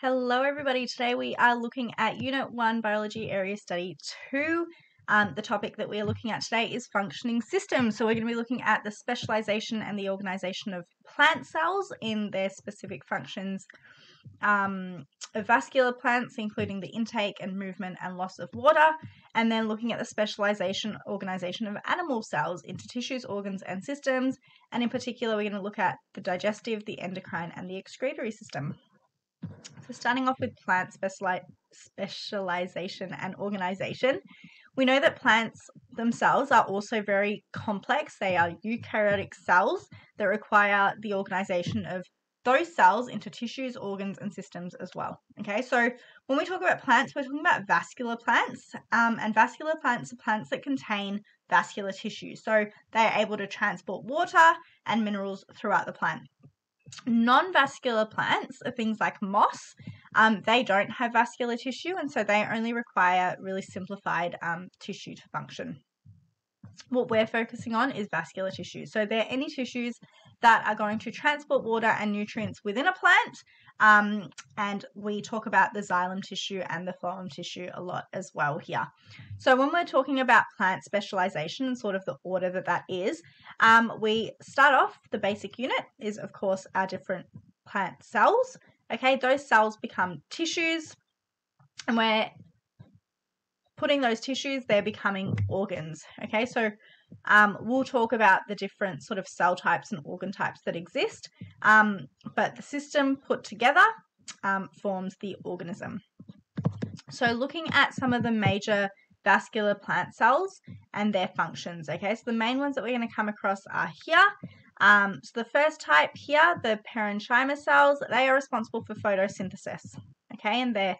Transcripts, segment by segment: Hello everybody, today we are looking at Unit 1 Biology Area Study 2. The topic that we are looking at today is functioning systems. So we're going to be looking at the specialization and the organization of plant cells in their specific functions of vascular plants, including the intake and movement and loss of water, and then looking at the specialization organization of animal cells into tissues, organs, and systems. And in particular, we're going to look at the digestive, the endocrine, and the excretory system. So starting off with plant specialization and organization, we know that plants themselves are also very complex. They are eukaryotic cells that require the organization of those cells into tissues, organs, and systems as well. Okay, so when we talk about plants, we're talking about vascular plants, and vascular plants are plants that contain vascular tissue. So they're able to transport water and minerals throughout the plant. Non-vascular plants are things like moss. They don't have vascular tissue, and so they only require really simplified tissue to function. What we're focusing on is vascular tissue. So they're any tissues that are going to transport water and nutrients within a plant, and we talk about the xylem tissue and the phloem tissue a lot as well here. So when we're talking about plant specialization and sort of the order that that is, we start off, the basic unit is, of course, our different plant cells. Okay, those cells become tissues, and we're putting those tissues, they're becoming organs. Okay, so we'll talk about the different sort of cell types and organ types that exist, but the system put together forms the organism. So looking at some of the major vascular plant cells and their functions. Okay, so the main ones that we're going to come across are here. So the first type here, the parenchyma cells, they are responsible for photosynthesis. Okay, and they're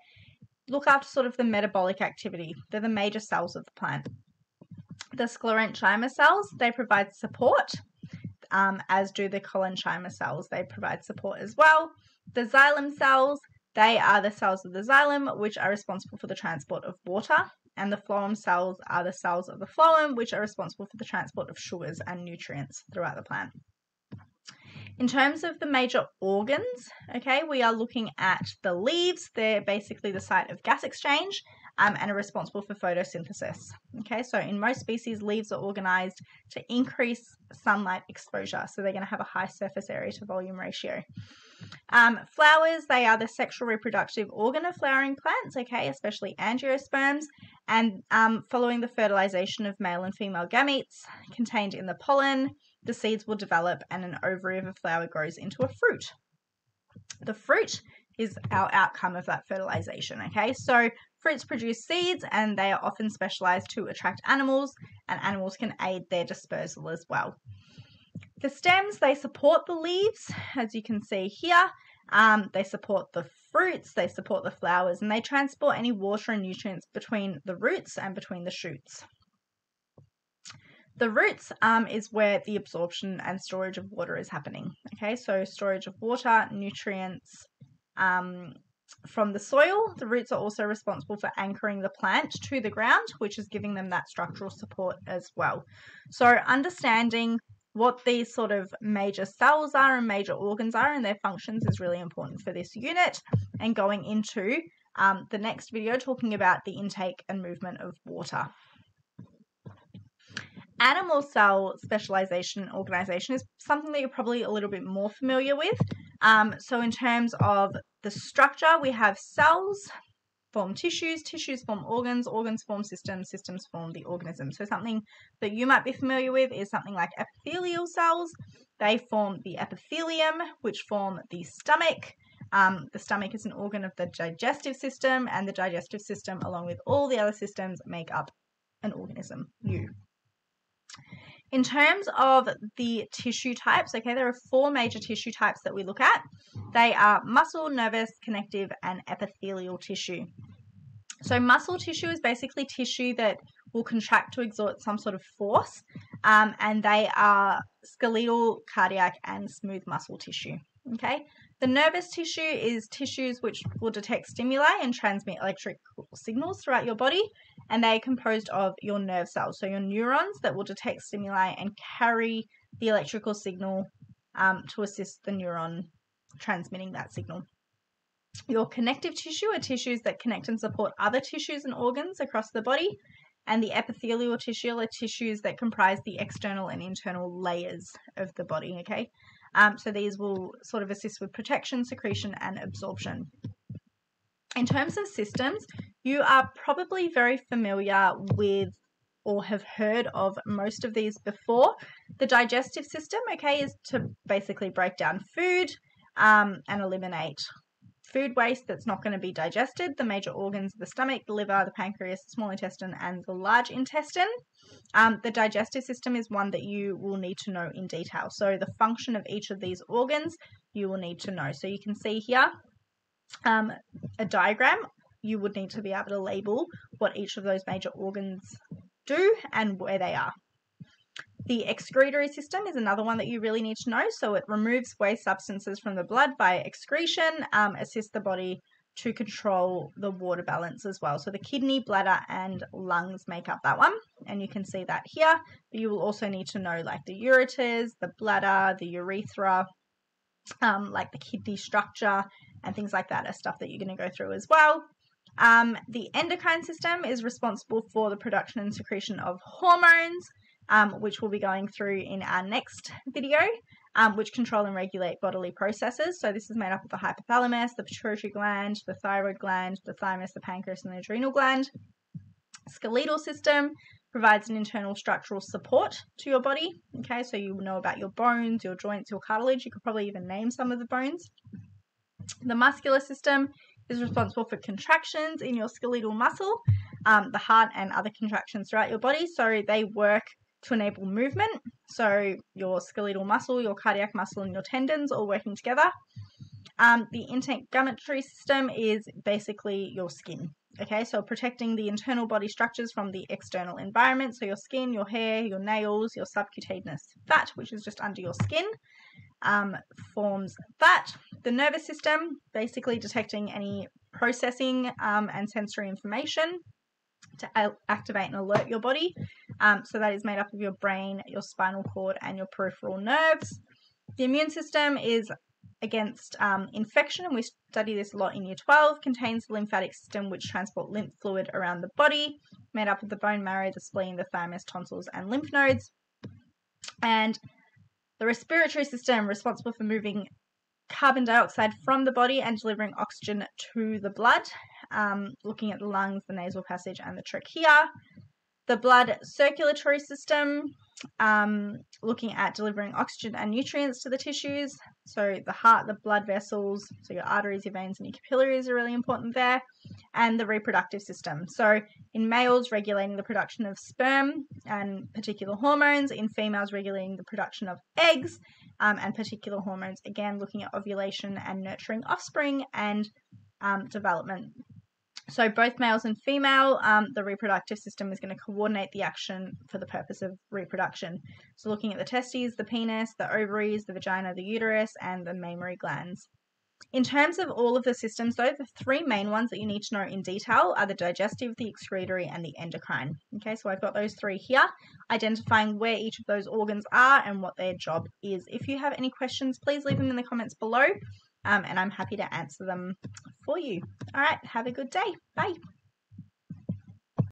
look after sort of the metabolic activity. They're the major cells of the plant. The sclerenchyma cells, they provide support, as do the colenchyma cells. They provide support as well. The xylem cells, they are the cells of the xylem, which are responsible for the transport of water. And the phloem cells are the cells of the phloem, which are responsible for the transport of sugars and nutrients throughout the plant. In terms of the major organs, okay, we are looking at the leaves. They're basically the site of gas exchange and are responsible for photosynthesis. Okay, so in most species, leaves are organized to increase sunlight exposure. So they're going to have a high surface area to volume ratio. Flowers, they are the sexual reproductive organ of flowering plants, okay, especially angiosperms. And following the fertilization of male and female gametes contained in the pollen, the seeds will develop and an ovary of a flower grows into a fruit. The fruit is our outcome of that fertilization, okay? So fruits produce seeds and they are often specialized to attract animals, and animals can aid their dispersal as well. The stems, they support the leaves, as you can see here. They support the fruits, they support the flowers, and they transport any water and nutrients between the roots and between the shoots. The roots is where the absorption and storage of water is happening. Okay, so storage of water, nutrients from the soil. The roots are also responsible for anchoring the plant to the ground, which is giving them that structural support as well. So understanding what these sort of major cells are and major organs are and their functions is really important for this unit, and going into the next video talking about the intake and movement of water. Animal cell specialization and organization is something that you're probably a little bit more familiar with. So in terms of the structure, we have cells form tissues, tissues form organs, organs form systems, systems form the organism. So something that you might be familiar with is something like epithelial cells. They form the epithelium, which form the stomach. The stomach is an organ of the digestive system, and the digestive system, along with all the other systems, make up an organism, you. In terms of the tissue types, okay, there are four major tissue types that we look at. They are muscle, nervous, connective, and epithelial tissue. So muscle tissue is basically tissue that will contract to exert some sort of force, and they are skeletal, cardiac, and smooth muscle tissue. Okay, the nervous tissue is tissues which will detect stimuli and transmit electrical signals throughout your body, and they are composed of your nerve cells, so your neurons that will detect stimuli and carry the electrical signal to assist the neuron transmitting that signal. Your connective tissue are tissues that connect and support other tissues and organs across the body, and the epithelial tissue are tissues that comprise the external and internal layers of the body, okay? So these will sort of assist with protection, secretion, and absorption. In terms of systems, you are probably very familiar with or have heard of most of these before. The digestive system, okay, is to basically break down food and eliminate food waste that's not going to be digested. The major organs are the stomach, the liver, the pancreas, the small intestine, and the large intestine. The digestive system is one that you will need to know in detail. So the function of each of these organs you will need to know. So you can see here a diagram. You would need to be able to label what each of those major organs do and where they are. The excretory system is another one that you really need to know. So it removes waste substances from the blood by excretion, assists the body to control the water balance as well. So the kidney, bladder, and lungs make up that one. And you can see that here. But you will also need to know like the ureters, the bladder, the urethra, like the kidney structure and things like that are stuff that you're going to go through as well. The endocrine system is responsible for the production and secretion of hormones, which we'll be going through in our next video, which control and regulate bodily processes. So this is made up of the hypothalamus, the pituitary gland, the thyroid gland, the thymus, the pancreas, and the adrenal gland. Skeletal system provides an internal structural support to your body. Okay, so you know about your bones, your joints, your cartilage. You could probably even name some of the bones. The muscular system is responsible for contractions in your skeletal muscle, the heart and other contractions throughout your body. So they work to enable movement. So your skeletal muscle, your cardiac muscle, and your tendons all working together. The integumentary system is basically your skin. Okay, so protecting the internal body structures from the external environment. So your skin, your hair, your nails, your subcutaneous fat, which is just under your skin, forms that. The nervous system, basically detecting any processing and sensory information to activate and alert your body. So that is made up of your brain, your spinal cord, and your peripheral nerves. The immune system is against infection, and we study this a lot in Year 12, contains the lymphatic system, which transport lymph fluid around the body, made up of the bone marrow, the spleen, the thymus, tonsils, and lymph nodes. And the respiratory system, responsible for moving carbon dioxide from the body and delivering oxygen to the blood, looking at the lungs, the nasal passage, and the trachea. The blood circulatory system, looking at delivering oxygen and nutrients to the tissues. So the heart, the blood vessels, so your arteries, your veins, and your capillaries are really important there. And the reproductive system. So in males, regulating the production of sperm and particular hormones. In females, regulating the production of eggs and particular hormones. Again, looking at ovulation and nurturing offspring and development. So both males and female, the reproductive system is going to coordinate the action for the purpose of reproduction. So looking at the testes, the penis, the ovaries, the vagina, the uterus, and the mammary glands. In terms of all of the systems, though, the three main ones that you need to know in detail are the digestive, the excretory, and the endocrine. Okay, so I've got those three here, identifying where each of those organs are and what their job is. If you have any questions, please leave them in the comments below. And I'm happy to answer them for you. All right, have a good day. Bye.